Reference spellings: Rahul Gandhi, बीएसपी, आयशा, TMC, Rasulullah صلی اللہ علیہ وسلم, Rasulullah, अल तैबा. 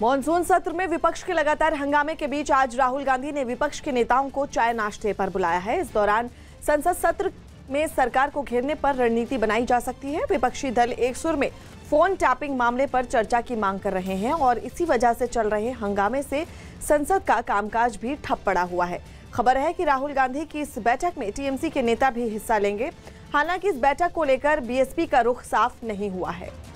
Monsoon सत्र में विपक्ष के लगातार हंगामे के बीच आज राहुल गांधी ने विपक्ष के नेताओं को चाय नाश्ते पर बुलाया है। इस दौरान संसद सत्र में सरकार को घेरने पर रणनीति बनाई जा सकती है। विपक्षी दल एक सुर में फोन टैपिंग मामले पर चर्चा की मांग कर रहे हैं और इसी वजह से चल रहे हंगामे से संसद का कामकाज भी ठप पड़ा हुआ है। खबर है कि राहुल गांधी की इस बैठक में टीएमसी के नेता भी हिस्सा लेंगे। हालांकि इस बैठक को लेकर बीएसपी का रुख साफ नहीं हुआ है।